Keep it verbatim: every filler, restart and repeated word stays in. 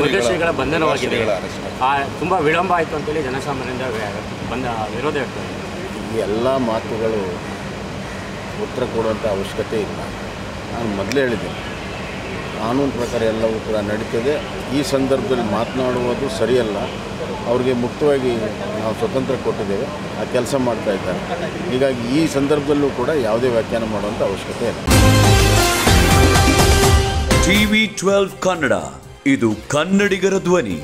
ಮೃಗಶ್ರೀಗಳ ಬಂಧನವಾಗಿದೆ, ತುಂಬಾ ವಿಳಂಬ ಆಯಿತು ಅಂತೇಳಿ ಜನಸಾಮಾನ್ಯರಿಂದ ಬಂದ ವಿರೋಧ ವ್ಯಕ್ತವಾಗಿದೆ. ಈ ಎಲ್ಲ ಮಾತುಗಳು ಉತ್ತರ ಕೊಡುವಂಥ ಅವಶ್ಯಕತೆ ಇಲ್ಲ. ನಾನು ಮೊದಲೇ ಹೇಳಿದ್ದೀನಿ, ಕಾನೂನು ಪ್ರಕಾರ ಎಲ್ಲವೂ ಕೂಡ ನಡೀತದೆ. ಈ ಸಂದರ್ಭದಲ್ಲಿ ಮಾತನಾಡುವುದು ಸರಿಯಲ್ಲ. ಅವರಿಗೆ ಮುಕ್ತವಾಗಿ ನಾವು ಸ್ವತಂತ್ರ ಕೊಟ್ಟಿದ್ದೇವೆ, ಆ ಕೆಲಸ ಮಾಡ್ತಾ ಇದ್ದಾರೆ. ಹೀಗಾಗಿ ಈ ಸಂದರ್ಭದಲ್ಲೂ ಕೂಡ ಯಾವುದೇ ವ್ಯಾಖ್ಯಾನ ಮಾಡುವಂಥ ಅವಶ್ಯಕತೆ ಇಲ್ಲ. ಟಿವಿ ಟ್ವೆಲ್ವ್ ಕನ್ನಡ, ಇದು ಕನ್ನಡಿಗರ ಧ್ವನಿ.